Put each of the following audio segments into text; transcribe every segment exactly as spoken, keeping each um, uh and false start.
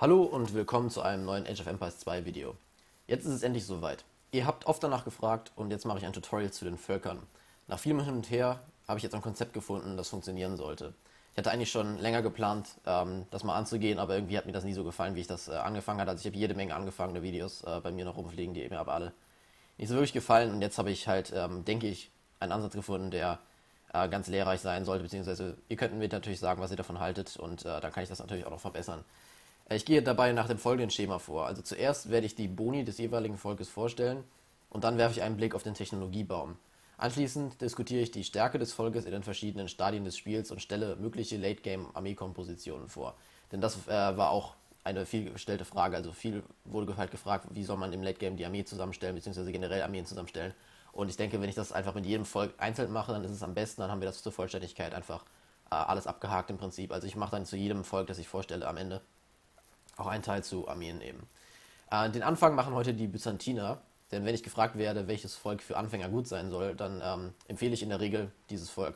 Hallo und willkommen zu einem neuen Age of Empires zwei Video. Jetzt ist es endlich soweit. Ihr habt oft danach gefragt und jetzt mache ich ein Tutorial zu den Völkern. Nach vielem Hin und Her habe ich jetzt ein Konzept gefunden, das funktionieren sollte. Ich hatte eigentlich schon länger geplant, das mal anzugehen, aber irgendwie hat mir das nie so gefallen, wie ich das angefangen hatte. Also ich habe jede Menge angefangene Videos bei mir noch rumfliegen, die mir aber alle nicht so wirklich gefallen. Und jetzt habe ich halt, denke ich, einen Ansatz gefunden, der ganz lehrreich sein sollte, beziehungsweise ihr könnt mir natürlich sagen, was ihr davon haltet und dann kann ich das natürlich auch noch verbessern. Ich gehe dabei nach dem folgenden Schema vor. Also zuerst werde ich die Boni des jeweiligen Volkes vorstellen und dann werfe ich einen Blick auf den Technologiebaum. Anschließend diskutiere ich die Stärke des Volkes in den verschiedenen Stadien des Spiels und stelle mögliche Late-Game-Armee-Kompositionen vor. Denn das äh, war auch eine viel gestellte Frage. Also viel wurde halt gefragt, wie soll man im Late-Game die Armee zusammenstellen, beziehungsweise generell Armeen zusammenstellen. Und ich denke, wenn ich das einfach mit jedem Volk einzeln mache, dann ist es am besten, dann haben wir das zur Vollständigkeit einfach äh, alles abgehakt im Prinzip. Also ich mache dann zu jedem Volk, das ich vorstelle, am Ende auch einen Teil zu Armeen eben. Äh, den Anfang machen heute die Byzantiner, denn wenn ich gefragt werde, welches Volk für Anfänger gut sein soll, dann ähm, empfehle ich in der Regel dieses Volk.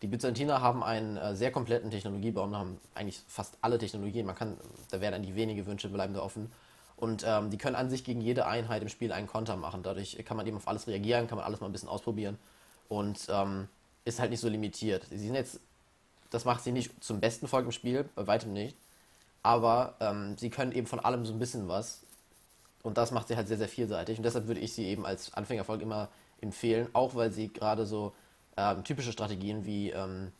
Die Byzantiner haben einen äh, sehr kompletten Technologiebaum, haben eigentlich fast alle Technologien, man kann, da werden eigentlich wenige Wünsche bleiben da offen. Und ähm, die können an sich gegen jede Einheit im Spiel einen Konter machen, dadurch kann man eben auf alles reagieren, kann man alles mal ein bisschen ausprobieren und ähm, ist halt nicht so limitiert. Sie sind jetzt, das macht sie nicht zum besten Volk im Spiel, bei weitem nicht. Aber ähm, sie können eben von allem so ein bisschen was und das macht sie halt sehr, sehr vielseitig und deshalb würde ich sie eben als Anfängervolk immer empfehlen, auch weil sie gerade so ähm, typische Strategien wie ähm,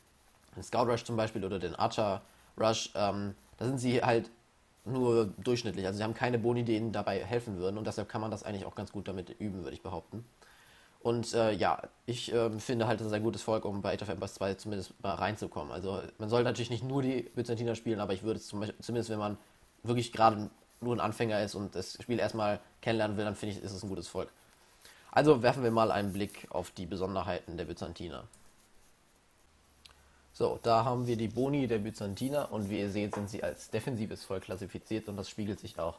den Scout Rush zum Beispiel oder den Archer Rush, ähm, da sind sie halt nur durchschnittlich, also sie haben keine Boni, die ihnen dabei helfen würden und deshalb kann man das eigentlich auch ganz gut damit üben, würde ich behaupten. Und äh, ja, ich äh, finde halt, das ist ein gutes Volk, um bei Age of Empires zwei zumindest mal reinzukommen. Also man soll natürlich nicht nur die Byzantiner spielen, aber ich würde es zum Beispiel, zumindest wenn man wirklich gerade nur ein Anfänger ist und das Spiel erstmal kennenlernen will, dann finde ich, ist es ein gutes Volk. Also werfen wir mal einen Blick auf die Besonderheiten der Byzantiner. So, da haben wir die Boni der Byzantiner und wie ihr seht, sind sie als defensives Volk klassifiziert und das spiegelt sich auch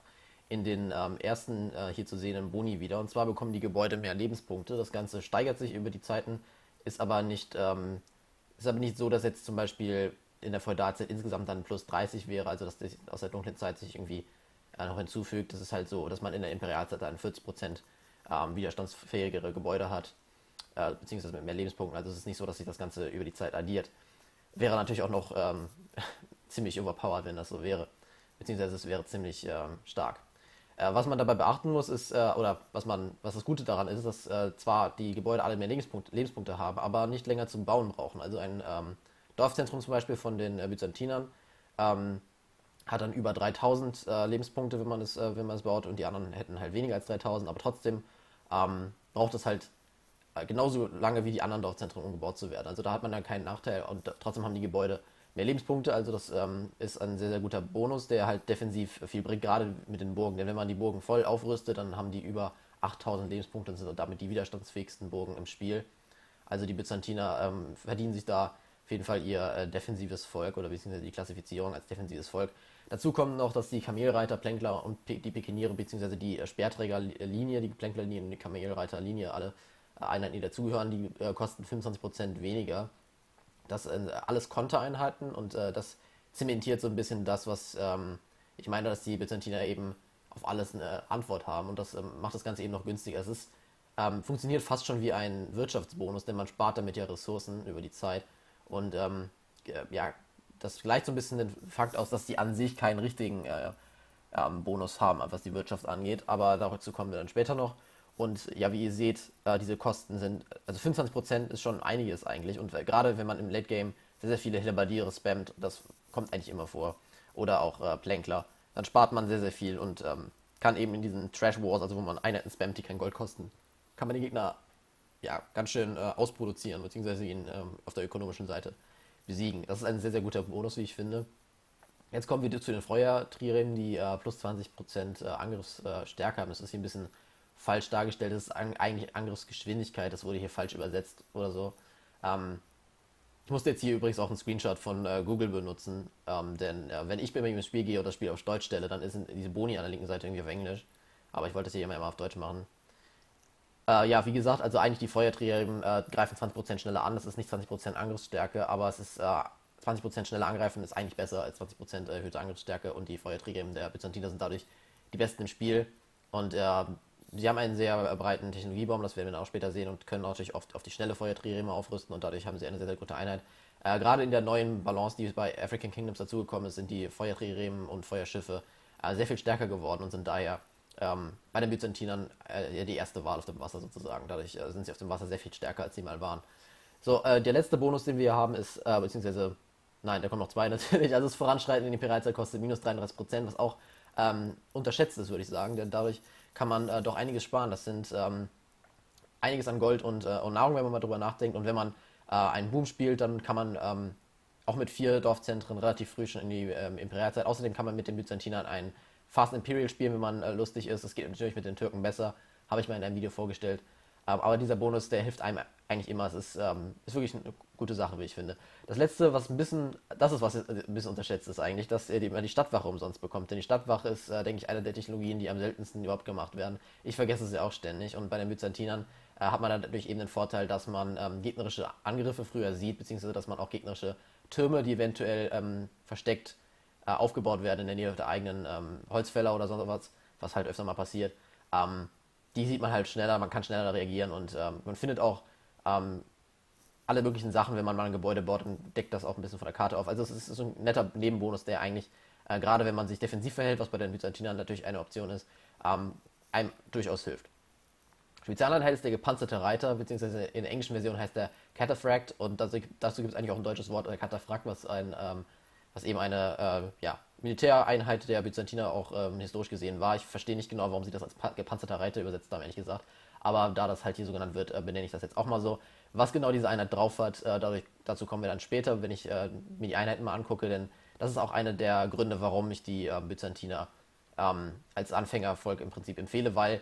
in den ähm, ersten äh, hier zu sehenden Boni wieder. Und zwar bekommen die Gebäude mehr Lebenspunkte. Das Ganze steigert sich über die Zeiten, ist aber nicht, ähm, ist aber nicht so, dass jetzt zum Beispiel in der Feudalzeit insgesamt dann plus dreißig wäre, also dass das aus der dunklen Zeit sich irgendwie äh, noch hinzufügt. Das ist halt so, dass man in der Imperialzeit dann vierzig Prozent ähm, widerstandsfähigere Gebäude hat, äh, beziehungsweise mit mehr Lebenspunkten. Also es ist nicht so, dass sich das Ganze über die Zeit addiert. Wäre natürlich auch noch ähm, ziemlich overpowered, wenn das so wäre. Beziehungsweise es wäre ziemlich ähm, stark. Was man dabei beachten muss, ist, oder was man, was das Gute daran ist, dass äh, zwar die Gebäude alle mehr Lebenspunkte, Lebenspunkte haben, aber nicht länger zum Bauen brauchen. Also ein ähm, Dorfzentrum zum Beispiel von den äh, Byzantinern ähm, hat dann über dreitausend äh, Lebenspunkte, wenn man, es, äh, wenn man es baut, und die anderen hätten halt weniger als dreitausend, aber trotzdem ähm, braucht es halt äh, genauso lange wie die anderen Dorfzentren, um gebaut zu werden. Also da hat man dann keinen Nachteil und trotzdem haben die Gebäude mehr Lebenspunkte, also das ähm, ist ein sehr, sehr guter Bonus, der halt defensiv viel bringt, gerade mit den Burgen. Denn wenn man die Burgen voll aufrüstet, dann haben die über achttausend Lebenspunkte und sind damit die widerstandsfähigsten Burgen im Spiel. Also die Byzantiner ähm, verdienen sich da auf jeden Fall ihr äh, defensives Volk oder beziehungsweise die Klassifizierung als defensives Volk. Dazu kommen noch, dass die Kamelreiter, Plänkler und P die Pikeniere beziehungsweise die äh, Speerträgerlinie, die Plänklerlinie und die Kamelreiterlinie, alle äh, Einheiten, die dazugehören, die äh, kosten fünfundzwanzig Prozent weniger. Das alles Kontereinheiten und äh, das zementiert so ein bisschen das, was ähm, ich meine, dass die Byzantiner eben auf alles eine Antwort haben und das ähm, macht das Ganze eben noch günstiger. Es ist, ähm, funktioniert fast schon wie ein Wirtschaftsbonus, denn man spart damit ja Ressourcen über die Zeit und ähm, ja, das gleicht so ein bisschen den Fakt aus, dass die an sich keinen richtigen äh, ähm, Bonus haben, was die Wirtschaft angeht, aber dazu kommen wir dann später noch. Und ja, wie ihr seht, äh, diese Kosten sind, also fünfundzwanzig Prozent ist schon einiges eigentlich. Und äh, gerade wenn man im Late Game sehr, sehr viele Halberdiere spammt, das kommt eigentlich immer vor, oder auch äh, Plänkler, dann spart man sehr, sehr viel und ähm, kann eben in diesen Trash Wars, also wo man Einheiten spammt, die kein Gold kosten, kann man den Gegner ja ganz schön äh, ausproduzieren, beziehungsweise ihn ähm, auf der ökonomischen Seite besiegen. Das ist ein sehr, sehr guter Bonus, wie ich finde. Jetzt kommen wir zu den Feuertrieren, die äh, plus zwanzig Prozent äh, Angriffsstärke äh, haben. Das ist hier ein bisschen falsch dargestellt, das ist eigentlich Angriffsgeschwindigkeit, das wurde hier falsch übersetzt oder so. Ähm, ich musste jetzt hier übrigens auch einen Screenshot von äh, Google benutzen, ähm, denn äh, wenn ich bei mir ins Spiel gehe oder das Spiel auf Deutsch stelle, dann sind diese Boni an der linken Seite irgendwie auf Englisch, aber ich wollte es hier immer, immer auf Deutsch machen. Äh, ja, wie gesagt, also eigentlich die Feuertrieben äh, greifen zwanzig Prozent schneller an, das ist nicht zwanzig Prozent Angriffsstärke, aber es ist äh, zwanzig Prozent schneller angreifen ist eigentlich besser als zwanzig Prozent erhöhte Angriffsstärke, und die Feuerträger der Byzantiner sind dadurch die besten im Spiel. Und äh, sie haben einen sehr breiten Technologiebaum, das werden wir dann auch später sehen, und können natürlich oft auf die schnelle Feuerträgerräume aufrüsten, und dadurch haben sie eine sehr, sehr gute Einheit. Äh, gerade in der neuen Balance, die bei African Kingdoms dazugekommen ist, sind die Feuerträgerräume und Feuerschiffe äh, sehr viel stärker geworden und sind daher ähm, bei den Byzantinern äh, die erste Wahl auf dem Wasser sozusagen. Dadurch äh, sind sie auf dem Wasser sehr viel stärker, als sie mal waren. So, äh, der letzte Bonus, den wir haben, ist, äh, beziehungsweise, nein, da kommen noch zwei natürlich, also das Voranschreiten in die Pereiza kostet minus dreiunddreißig Prozent, was auch ähm, unterschätzt ist, würde ich sagen, denn dadurch kann man äh, doch einiges sparen. Das sind ähm, einiges an Gold und, äh, und Nahrung, wenn man mal drüber nachdenkt. Und wenn man äh, einen Boom spielt, dann kann man ähm, auch mit vier Dorfzentren relativ früh schon in die ähm, Imperialzeit. Außerdem kann man mit den Byzantinern einen Fast Imperial spielen, wenn man äh, lustig ist. Das geht natürlich mit den Türken besser, habe ich mal in einem Video vorgestellt. Ähm, aber dieser Bonus, der hilft einem eigentlich immer. Es ist, ähm, ist wirklich eine gute Sache, wie ich finde. Das letzte, was ein bisschen, das ist was ein bisschen unterschätzt ist eigentlich, dass ihr immer die Stadtwache umsonst bekommt. Denn die Stadtwache ist, äh, denke ich, eine der Technologien, die am seltensten überhaupt gemacht werden. Ich vergesse es ja auch ständig. Und bei den Byzantinern äh, hat man dadurch eben den Vorteil, dass man ähm, gegnerische Angriffe früher sieht, beziehungsweise dass man auch gegnerische Türme, die eventuell ähm, versteckt äh, aufgebaut werden in der Nähe der eigenen ähm, Holzfäller oder sonst was, was halt öfter mal passiert, ähm, die sieht man halt schneller, man kann schneller reagieren, und ähm, man findet auch ähm, alle möglichen Sachen, wenn man mal ein Gebäude baut, und deckt das auch ein bisschen von der Karte auf. Also es ist so ein netter Nebenbonus, der eigentlich, äh, gerade wenn man sich defensiv verhält, was bei den Byzantinern natürlich eine Option ist, ähm, einem durchaus hilft. Spezialeinheit ist der gepanzerte Reiter, beziehungsweise in der englischen Version heißt der Cataphract, und dazu, dazu gibt es eigentlich auch ein deutsches Wort, äh, Cataphract, was, ein, ähm, was eben eine äh, ja, Militäreinheit der Byzantiner auch ähm, historisch gesehen war. Ich verstehe nicht genau, warum sie das als gepanzerter Reiter übersetzt haben, ehrlich gesagt. Aber da das halt hier so genannt wird, äh, benenne ich das jetzt auch mal so. Was genau diese Einheit drauf hat, äh, dadurch, dazu kommen wir dann später, wenn ich äh, mir die Einheiten mal angucke. Denn das ist auch einer der Gründe, warum ich die äh, Byzantiner ähm, als Anfängervolk im Prinzip empfehle. Weil,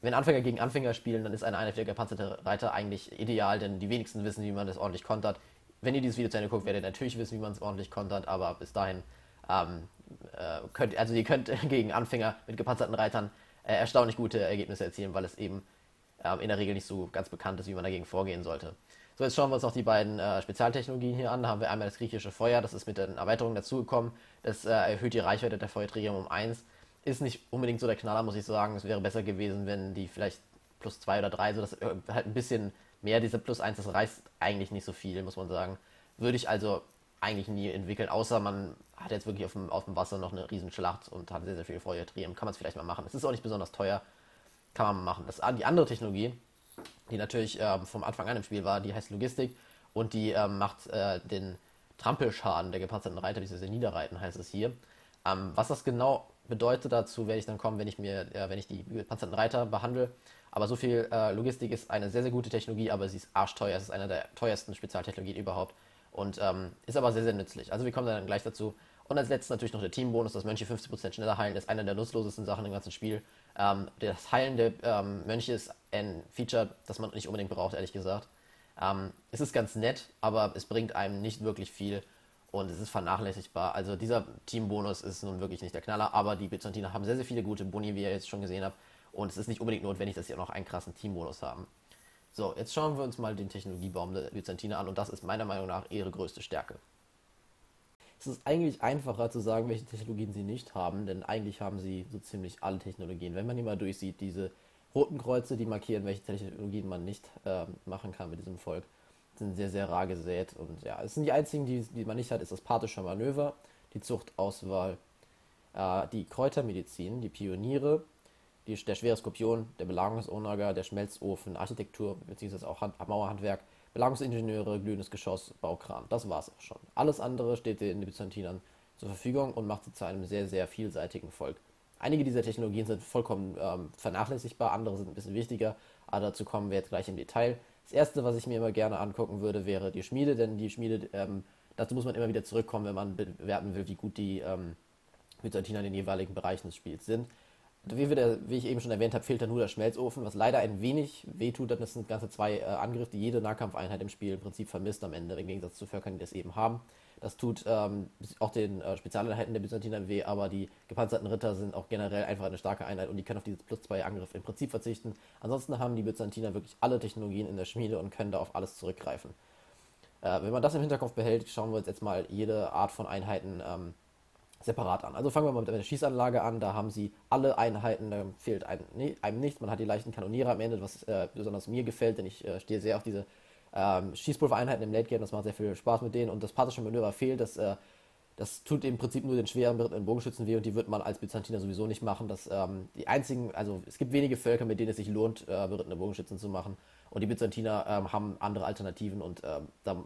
wenn Anfänger gegen Anfänger spielen, dann ist eine Einheit der gepanzerte Reiter eigentlich ideal. Denn die wenigsten wissen, wie man das ordentlich kontert. Wenn ihr dieses Video zu Ende guckt, werdet ihr natürlich wissen, wie man es ordentlich kontert. Aber bis dahin... Ähm, äh, könnt, also ihr könnt gegen Anfänger mit gepanzerten Reitern äh, erstaunlich gute Ergebnisse erzielen, weil es eben äh, in der Regel nicht so ganz bekannt ist, wie man dagegen vorgehen sollte. So, jetzt schauen wir uns noch die beiden äh, Spezialtechnologien hier an. Da haben wir einmal das griechische Feuer, das ist mit den Erweiterungen dazugekommen. Das äh, erhöht die Reichweite der Feuerträger um eins. Ist nicht unbedingt so der Knaller, muss ich sagen. Es wäre besser gewesen, wenn die vielleicht plus zwei oder drei, sodass äh, halt ein bisschen mehr, diese plus eins, das reißt eigentlich nicht so viel, muss man sagen. Würde ich also eigentlich nie entwickeln, außer man hat jetzt wirklich auf dem, auf dem Wasser noch eine Riesenschlacht und hat sehr, sehr viel Feuertrieben. Kann man es vielleicht mal machen. Es ist auch nicht besonders teuer. Kann man mal machen. Das, die andere Technologie, die natürlich äh, vom Anfang an im Spiel war, die heißt Logistik, und die äh, macht äh, den Trampelschaden der gepanzerten Reiter, bzw. Niederreiten heißt es hier. Ähm, was das genau bedeutet, dazu werde ich dann kommen, wenn ich, mir, äh, wenn ich die gepanzerten Reiter behandle. Aber so viel, äh, Logistik ist eine sehr, sehr gute Technologie, aber sie ist arschteuer. Es ist eine der teuersten Spezialtechnologien überhaupt. Und ähm, ist aber sehr, sehr nützlich. Also wir kommen dann gleich dazu. Und als letztes natürlich noch der Teambonus, dass Mönche fünfzig Prozent schneller heilen, ist einer der nutzlosesten Sachen im ganzen Spiel. Ähm, das Heilen der ähm, Mönche ist ein Feature, das man nicht unbedingt braucht, ehrlich gesagt. Ähm, es ist ganz nett, aber es bringt einem nicht wirklich viel und es ist vernachlässigbar. Also dieser Teambonus ist nun wirklich nicht der Knaller, aber die Byzantiner haben sehr, sehr viele gute Boni, wie ihr jetzt schon gesehen habt. Und es ist nicht unbedingt notwendig, dass sie auch noch einen krassen Teambonus haben. So, jetzt schauen wir uns mal den Technologiebaum der Byzantiner an, und das ist meiner Meinung nach ihre größte Stärke. Es ist eigentlich einfacher zu sagen, welche Technologien sie nicht haben, denn eigentlich haben sie so ziemlich alle Technologien. Wenn man die mal durchsieht, diese roten Kreuze, die markieren, welche Technologien man nicht äh, machen kann mit diesem Volk, sind sehr, sehr rar gesät. Und ja, es sind die einzigen, die, die man nicht hat, ist das parthische Manöver, die Zuchtauswahl, äh, die Kräutermedizin, die Pioniere, Die, der schwere Skorpion, der Belagerungsonager, der Schmelzofen, Architektur bzw. auch Hand, Mauerhandwerk, Belagungsingenieure, glühendes Geschoss, Baukran. Das war's auch schon. Alles andere steht den Byzantinern zur Verfügung und macht sie zu einem sehr, sehr vielseitigen Volk. Einige dieser Technologien sind vollkommen ähm, vernachlässigbar, andere sind ein bisschen wichtiger, aber dazu kommen wir jetzt gleich im Detail. Das erste, was ich mir immer gerne angucken würde, wäre die Schmiede, denn die Schmiede, ähm, dazu muss man immer wieder zurückkommen, wenn man bewerten will, wie gut die ähm, Byzantiner in den jeweiligen Bereichen des Spiels sind. Wie, wir da, wie ich eben schon erwähnt habe, fehlt da nur der Schmelzofen, was leider ein wenig wehtut, denn das sind ganze zwei äh, Angriffe, die jede Nahkampfeinheit im Spiel im Prinzip vermisst am Ende, im Gegensatz zu Völkern, die das eben haben. Das tut ähm, auch den äh, Spezialeinheiten der Byzantiner weh, aber die gepanzerten Ritter sind auch generell einfach eine starke Einheit und die können auf dieses plus zwei Angriff im Prinzip verzichten. Ansonsten haben die Byzantiner wirklich alle Technologien in der Schmiede und können da auf alles zurückgreifen. Äh, wenn man das im Hinterkopf behält, schauen wir uns jetzt mal jede Art von Einheiten ähm, separat an. Also fangen wir mal mit einer Schießanlage an, da haben sie alle Einheiten, da fehlt einem, nee, einem nichts, man hat die leichten Kanoniere am Ende, was äh, besonders mir gefällt, denn ich äh, stehe sehr auf diese ähm, Schießpulvereinheiten im Late Game, das macht sehr viel Spaß mit denen und das parthische Manöver fehlt, das, äh, das tut im Prinzip nur den schweren berittenen Bogenschützen weh und die wird man als Byzantiner sowieso nicht machen, dass ähm, die einzigen, also es gibt wenige Völker, mit denen es sich lohnt, äh, berittene Bogenschützen zu machen und die Byzantiner ähm, haben andere Alternativen und ähm, da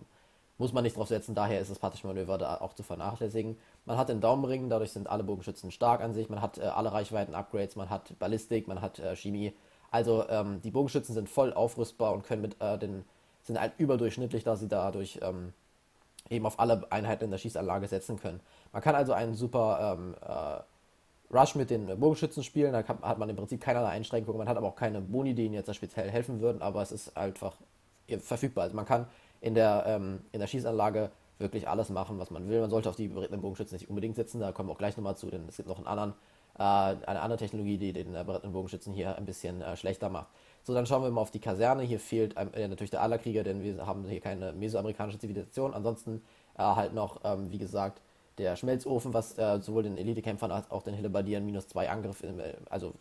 muss man nicht drauf setzen, daher ist das parthische Manöver da auch zu vernachlässigen. Man hat den Daumenring, dadurch sind alle Bogenschützen stark an sich, man hat äh, alle Reichweiten-Upgrades, man hat Ballistik, man hat äh, Chemie. Also ähm, die Bogenschützen sind voll aufrüstbar und können mit äh, den, sind halt überdurchschnittlich, da sie dadurch ähm, eben auf alle Einheiten in der Schießanlage setzen können. Man kann also einen super ähm, äh, Rush mit den Bogenschützen spielen, da kann, hat man im Prinzip keinerlei Einschränkungen, man hat aber auch keine Boni, die ihnen jetzt speziell helfen würden, aber es ist einfach verfügbar. Also man kann in der, ähm, in der Schießanlage wirklich alles machen, was man will. Man sollte auf die berittenen Bogenschützen nicht unbedingt setzen, da kommen wir auch gleich nochmal zu, denn es gibt noch einen anderen, äh, eine andere Technologie, die den äh, berittenen Bogenschützen hier ein bisschen äh, schlechter macht. So, dann schauen wir mal auf die Kaserne. Hier fehlt äh, natürlich der Adlerkrieger, denn wir haben hier keine mesoamerikanische Zivilisation. Ansonsten äh, halt noch, ähm, wie gesagt, der Schmelzofen, was äh, sowohl den Elitekämpfern als auch den Hellebardieren minus zwei Angriff, im, äh, also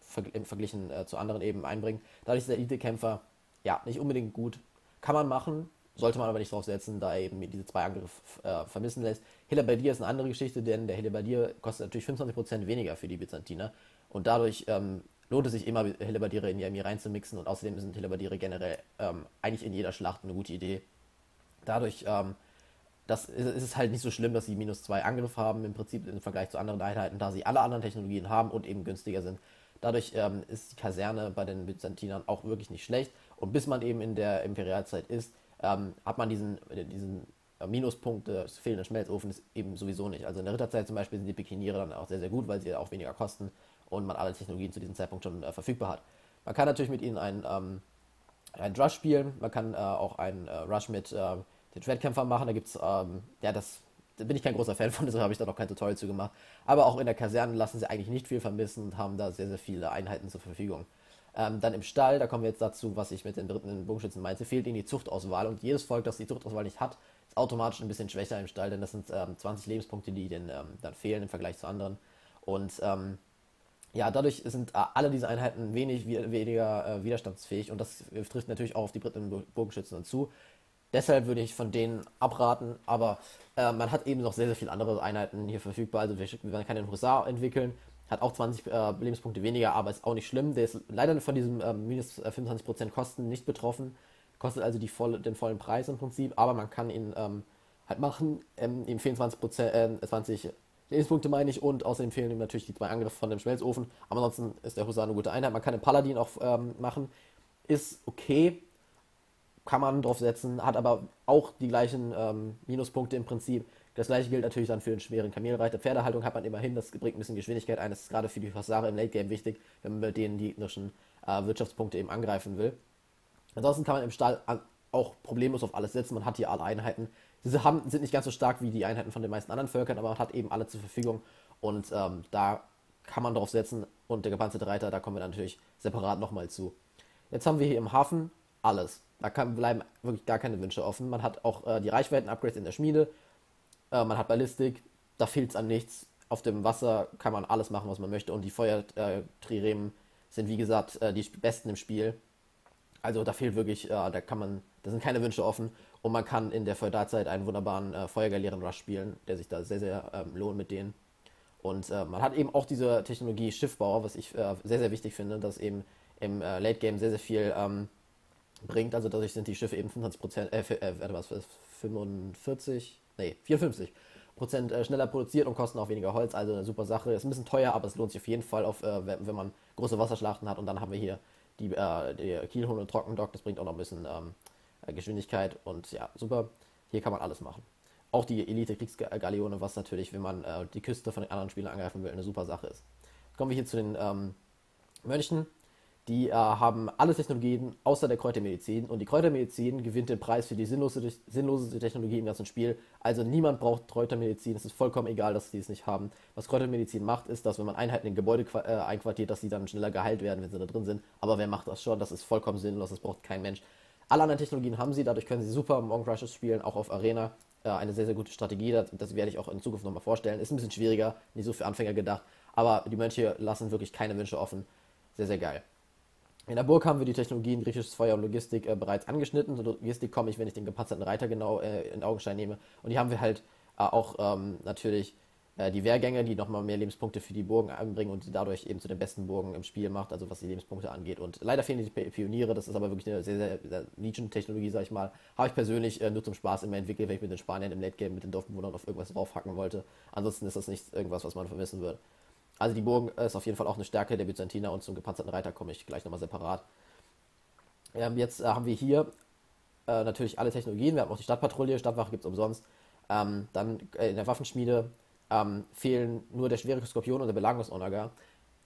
ver im Verglichen äh, zu anderen eben einbringt. Dadurch ist der Elitekämpfer ja nicht unbedingt gut. Kann man machen, sollte man aber nicht drauf setzen, da eben diese zwei Angriffe äh, vermissen lässt. Hellebardier ist eine andere Geschichte, denn der Hellebardier kostet natürlich fünfundzwanzig Prozent weniger für die Byzantiner und dadurch ähm, lohnt es sich immer, Hellebardiere in die Armee reinzumixen und außerdem sind Hellebardiere generell ähm, eigentlich in jeder Schlacht eine gute Idee. Dadurch ähm, das ist, ist es halt nicht so schlimm, dass sie minus zwei Angriff haben im Prinzip im Vergleich zu anderen Einheiten, da sie alle anderen Technologien haben und eben günstiger sind. Dadurch ähm, ist die Kaserne bei den Byzantinern auch wirklich nicht schlecht. Und bis man eben in der Imperialzeit ist, ähm, hat man diesen, diesen Minuspunkt des fehlenden Schmelzofens eben sowieso nicht. Also in der Ritterzeit zum Beispiel sind die Pikeniere dann auch sehr, sehr gut, weil sie auch weniger kosten und man alle Technologien zu diesem Zeitpunkt schon äh, verfügbar hat. Man kann natürlich mit ihnen einen, ähm, einen Rush spielen, man kann äh, auch einen äh, Rush mit äh, den Schwertkämpfern machen. Da gibt es, ähm, ja, das da bin ich kein großer Fan von, deshalb habe ich da noch kein Tutorial zu gemacht. Aber auch in der Kaserne lassen sie eigentlich nicht viel vermissen und haben da sehr, sehr viele Einheiten zur Verfügung. Ähm, dann im Stall, da kommen wir jetzt dazu, was ich mit den dritten Bogenschützen meinte, fehlt ihnen die Zuchtauswahl und jedes Volk, das die Zuchtauswahl nicht hat, ist automatisch ein bisschen schwächer im Stall, denn das sind ähm, zwanzig Lebenspunkte, die denen ähm, dann fehlen im Vergleich zu anderen. Und ähm, ja, dadurch sind äh, alle diese Einheiten wenig weniger äh, widerstandsfähig und das trifft natürlich auch auf die dritten Bogenschützen zu. Deshalb würde ich von denen abraten, aber äh, man hat eben noch sehr, sehr viele andere Einheiten hier verfügbar. Also man kann den Hussar entwickeln, hat auch zwanzig äh, Lebenspunkte weniger, aber ist auch nicht schlimm. Der ist leider von diesem äh, minus fünfundzwanzig Prozent Kosten nicht betroffen, kostet also die volle, den vollen Preis im Prinzip, aber man kann ihn ähm, halt machen. Ähm, ihm fehlen zwanzig, Prozent, äh, zwanzig Lebenspunkte, meine ich, und außerdem fehlen ihm natürlich die zwei Angriffe von dem Schmelzofen, aber ansonsten ist der Hussar eine gute Einheit. Man kann den Paladin auch ähm, machen, ist okay, kann man drauf setzen, hat aber auch die gleichen ähm, Minuspunkte im Prinzip. Das gleiche gilt natürlich dann für den schweren Kamelreiter. Pferdehaltung hat man immerhin, das bringt ein bisschen Geschwindigkeit ein. Das ist gerade für die Hussare im Late Game wichtig, wenn man mit denen die gegnerischen äh, Wirtschaftspunkte eben angreifen will. Ansonsten kann man im Stall an, auch problemlos auf alles setzen. Man hat hier alle Einheiten. Diese haben, sind nicht ganz so stark wie die Einheiten von den meisten anderen Völkern, aber man hat eben alle zur Verfügung und ähm, da kann man drauf setzen. Und der gepanzerte Reiter, da kommen wir natürlich separat nochmal zu. Jetzt haben wir hier im Hafen alles. Da kann, bleiben wirklich gar keine Wünsche offen. Man hat auch äh, die Reichweiten-Upgrades in der Schmiede, äh, man hat Ballistik, da fehlt es an nichts. Auf dem Wasser kann man alles machen, was man möchte und die Feuertriremen sind, wie gesagt, äh, die besten im Spiel. Also da fehlt wirklich, äh, da kann man, da sind keine Wünsche offen und man kann in der Feudalzeit einen wunderbaren äh, Feuergaleeren-Rush spielen, der sich da sehr, sehr ähm, lohnt mit denen. Und äh, man hat eben auch diese Technologie Schiffbauer, was ich äh, sehr, sehr wichtig finde, dass eben im äh, Late Game sehr, sehr viel ähm, bringt, also dadurch sind die Schiffe eben fünfundzwanzig Prozent, äh, äh, was, fünfundvierzig, nee, vierundfünfzig Prozent äh, schneller produziert und kosten auch weniger Holz, also eine super Sache. Ist ein bisschen teuer, aber es lohnt sich auf jeden Fall, auf, äh, wenn man große Wasserschlachten hat. Und dann haben wir hier die, äh, die Kielhorn und Trockendock, das bringt auch noch ein bisschen ähm, Geschwindigkeit und ja, super. Hier kann man alles machen. Auch die Elite-Kriegsgaleone, was natürlich, wenn man äh, die Küste von den anderen Spielern angreifen will, eine super Sache ist. Jetzt kommen wir hier zu den ähm, Mönchen. Die äh, haben alle Technologien außer der Kräutermedizin und die Kräutermedizin gewinnt den Preis für die sinnlose, sinnlose Technologie im ganzen Spiel. Also niemand braucht Kräutermedizin, es ist vollkommen egal, dass die es nicht haben. Was Kräutermedizin macht, ist, dass wenn man Einheiten in Gebäude äh, einquartiert, dass sie dann schneller geheilt werden, wenn sie da drin sind. Aber wer macht das schon? Das ist vollkommen sinnlos, das braucht kein Mensch. Alle anderen Technologien haben sie, dadurch können sie super Monk Rushes spielen, auch auf Arena. Äh, eine sehr, sehr gute Strategie, das, das werde ich auch in Zukunft nochmal vorstellen. Ist ein bisschen schwieriger, nicht so für Anfänger gedacht, aber die Mönche lassen wirklich keine Wünsche offen. Sehr, sehr geil. In der Burg haben wir die Technologien griechisches Feuer und Logistik äh, bereits angeschnitten. Zur Logistik komme ich, wenn ich den gepanzerten Reiter genau äh, in Augenschein nehme. Und hier haben wir halt äh, auch ähm, natürlich äh, die Wehrgänge, die nochmal mehr Lebenspunkte für die Burgen einbringen und sie dadurch eben zu den besten Burgen im Spiel macht, also was die Lebenspunkte angeht. Und leider fehlen die Pioniere, das ist aber wirklich eine sehr, sehr, sehr Nischen-Technologie, sag ich mal. Habe ich persönlich äh, nur zum Spaß immer entwickelt, wenn ich mit den Spaniern im Late Game mit den Dorfbewohnern auf irgendwas draufhacken wollte. Ansonsten ist das nicht irgendwas, was man vermissen würde. Also die Burgen ist auf jeden Fall auch eine Stärke der Byzantiner und zum gepanzerten Reiter komme ich gleich nochmal separat. Ähm, jetzt äh, haben wir hier äh, natürlich alle Technologien. Wir haben auch die Stadtpatrouille, Stadtwache gibt es umsonst. Ähm, dann äh, in der Waffenschmiede ähm, fehlen nur der schwere Skorpion und der Belagungsonager.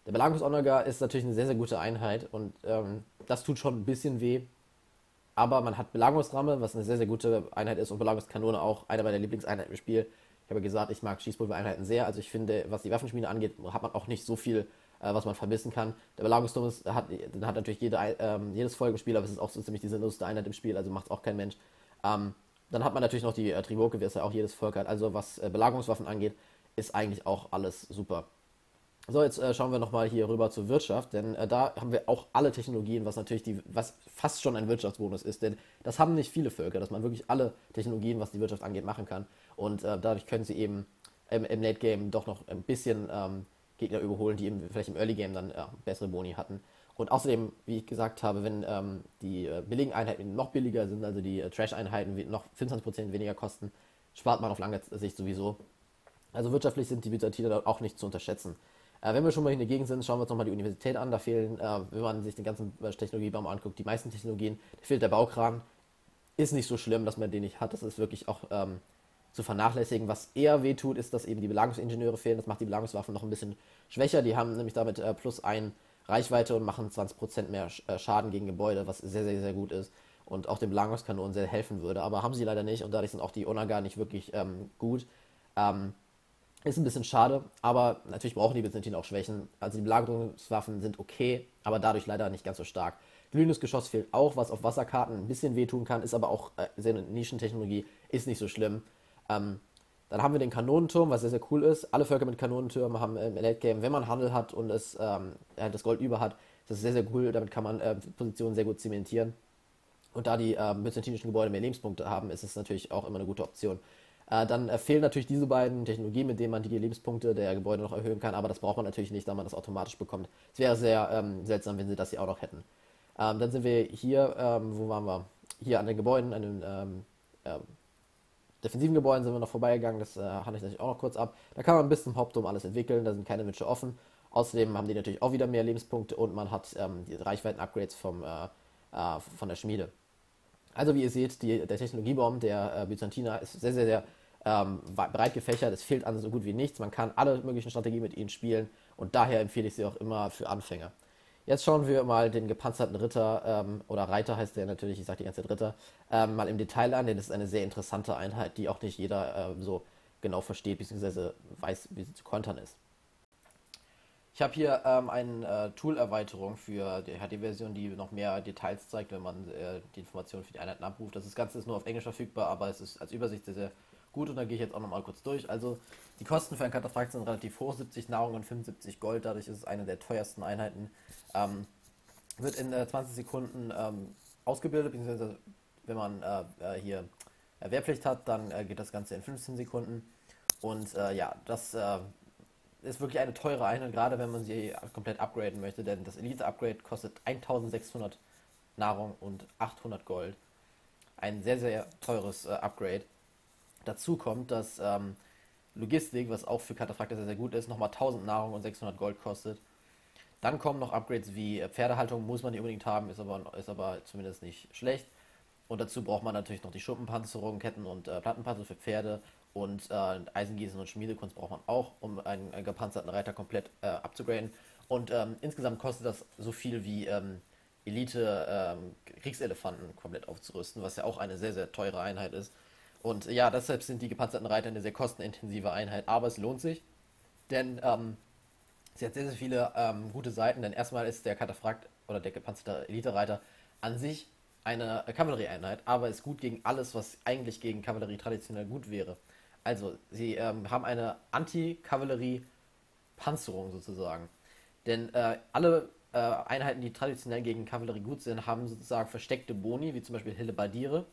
Der Belagungsonager ist natürlich eine sehr, sehr gute Einheit und ähm, das tut schon ein bisschen weh. Aber man hat Belagungsramme, was eine sehr, sehr gute Einheit ist und Belagungskanone auch, eine meiner Lieblingseinheiten im Spiel. Ich habe gesagt, ich mag Schießpulvereinheiten sehr, also ich finde, was die Waffenschmiede angeht, hat man auch nicht so viel, äh, was man vermissen kann. Der Belagungsturm ist, hat, hat natürlich jede, ähm, jedes Folgespiel, aber es ist auch so ziemlich die sinnloseste Einheit im Spiel, also macht es auch kein Mensch. Ähm, dann hat man natürlich noch die äh, Trivoke, wie es ja auch jedes Volk hat, also was äh, Belagerungswaffen angeht, ist eigentlich auch alles super. So, jetzt äh, schauen wir nochmal hier rüber zur Wirtschaft, denn äh, da haben wir auch alle Technologien, was natürlich die, was fast schon ein Wirtschaftsbonus ist, denn das haben nicht viele Völker, dass man wirklich alle Technologien, was die Wirtschaft angeht, machen kann. Und äh, dadurch können sie eben im, im Late Game doch noch ein bisschen ähm, Gegner überholen, die eben vielleicht im Early Game dann äh, bessere Boni hatten. Und außerdem, wie ich gesagt habe, wenn ähm, die äh, billigen Einheiten noch billiger sind, also die äh, Trash-Einheiten noch fünfundzwanzig Prozent weniger kosten, spart man auf lange Sicht sowieso. Also wirtschaftlich sind die Byzantiner dann auch nicht zu unterschätzen. Äh, wenn wir schon mal in der Gegend sind, schauen wir uns nochmal die Universität an. Da fehlen, äh, wenn man sich den ganzen äh, Technologiebaum anguckt, die meisten Technologien, da fehlt der Baukran. Ist nicht so schlimm, dass man den nicht hat. Das ist wirklich auch ähm, zu vernachlässigen. Was eher wehtut, ist, dass eben die Belagungsingenieure fehlen. Das macht die Belagungswaffen noch ein bisschen schwächer. Die haben nämlich damit äh, plus ein Reichweite und machen zwanzig Prozent mehr Sch äh, Schaden gegen Gebäude, was sehr, sehr, sehr gut ist und auch den Belagungskanonen sehr helfen würde. Aber haben sie leider nicht und dadurch sind auch die Onagar nicht wirklich ähm, gut. Ähm, Ist ein bisschen schade, aber natürlich brauchen die Byzantiner auch Schwächen. Also die Belagerungswaffen sind okay, aber dadurch leider nicht ganz so stark. Glühendes Geschoss fehlt auch, was auf Wasserkarten ein bisschen wehtun kann, ist aber auch äh, sehr eine Nischentechnologie, ist nicht so schlimm. Ähm, dann haben wir den Kanonenturm, was sehr, sehr cool ist. Alle Völker mit Kanonentürmen haben im Late Game, wenn man Handel hat und es, ähm, das Gold über hat, ist das sehr, sehr cool. Damit kann man äh, Positionen sehr gut zementieren. Und da die äh, byzantinischen Gebäude mehr Lebenspunkte haben, ist es natürlich auch immer eine gute Option. Dann fehlen natürlich diese beiden Technologien, mit denen man die Lebenspunkte der Gebäude noch erhöhen kann, aber das braucht man natürlich nicht, da man das automatisch bekommt. Es wäre sehr ähm, seltsam, wenn sie das hier auch noch hätten. Ähm, dann sind wir hier, ähm, wo waren wir? Hier an den Gebäuden, an den ähm, ähm, defensiven Gebäuden sind wir noch vorbeigegangen, das äh, handle ich natürlich auch noch kurz ab. Da kann man bis zum Hauptturm alles entwickeln, da sind keine Wünsche offen. Außerdem haben die natürlich auch wieder mehr Lebenspunkte und man hat ähm, die Reichweiten-Upgrades vom, äh, äh, von der Schmiede. Also wie ihr seht, die, der Technologiebaum der äh, Byzantiner ist sehr, sehr, sehr ähm, breit gefächert. Es fehlt an so gut wie nichts. Man kann alle möglichen Strategien mit ihnen spielen und daher empfehle ich sie auch immer für Anfänger. Jetzt schauen wir mal den gepanzerten Ritter, ähm, oder Reiter heißt der natürlich, ich sage die ganze Zeit Ritter, ähm, mal im Detail an, denn das ist eine sehr interessante Einheit, die auch nicht jeder ähm, so genau versteht bzw. weiß, wie sie zu kontern ist. Ich habe hier ähm, eine äh, Tool-Erweiterung für die H D-Version, die noch mehr Details zeigt, wenn man äh, die Informationen für die Einheiten abruft. Das Ganze ist nur auf Englisch verfügbar, aber es ist als Übersicht sehr, sehr gut und da gehe ich jetzt auch nochmal kurz durch. Also die Kosten für ein Cataphract sind relativ hoch, siebzig Nahrung und fünfundsiebzig Gold, dadurch ist es eine der teuersten Einheiten. Ähm, wird in äh, zwanzig Sekunden ähm, ausgebildet, beziehungsweise wenn man äh, hier Wehrpflicht hat, dann äh, geht das Ganze in fünfzehn Sekunden und äh, ja, das äh, ist wirklich eine teure Einheit, gerade wenn man sie komplett upgraden möchte, denn das Elite-Upgrade kostet eintausendsechshundert Nahrung und achthundert Gold. Ein sehr, sehr teures äh, Upgrade. Dazu kommt, dass ähm, Logistik, was auch für Cataphract sehr, sehr gut ist, nochmal tausend Nahrung und sechshundert Gold kostet. Dann kommen noch Upgrades wie äh, Pferdehaltung, muss man nicht unbedingt haben, ist aber, ist aber zumindest nicht schlecht. Und dazu braucht man natürlich noch die Schuppenpanzerung, Ketten und äh, Plattenpanzerung für Pferde. Und äh, Eisengießen und Schmiedekunst braucht man auch, um einen äh, gepanzerten Reiter komplett äh, abzugraden. Und ähm, insgesamt kostet das so viel wie ähm, Elite-Kriegselefanten ähm, komplett aufzurüsten, was ja auch eine sehr, sehr teure Einheit ist. Und äh, ja, deshalb sind die gepanzerten Reiter eine sehr kostenintensive Einheit, aber es lohnt sich, denn ähm, sie hat sehr, sehr viele ähm, gute Seiten. Denn erstmal ist der Cataphract oder der gepanzerte Elite-Reiter an sich eine Kavallerieeinheit, aber ist gut gegen alles, was eigentlich gegen Kavallerie traditionell gut wäre. Also, sie ähm, haben eine Anti-Kavallerie-Panzerung sozusagen. Denn äh, alle äh, Einheiten, die traditionell gegen Kavallerie gut sind, haben sozusagen versteckte Boni, wie zum Beispiel Hillebardire.